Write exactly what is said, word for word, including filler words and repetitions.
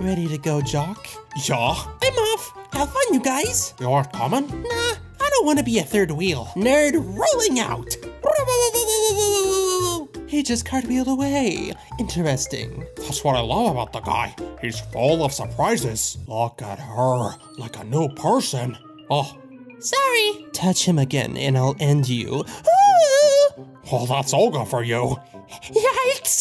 Ready to go, Jock? Yeah? I'm off. Have fun, you guys. You're coming? Nah, I don't want to be a third wheel. Nerd rolling out. He just cartwheeled away. Interesting. That's what I love about the guy. He's full of surprises. Look at her, like a new person. Oh. Sorry. Touch him again and I'll end you. Well, that's Olga for you. Yikes.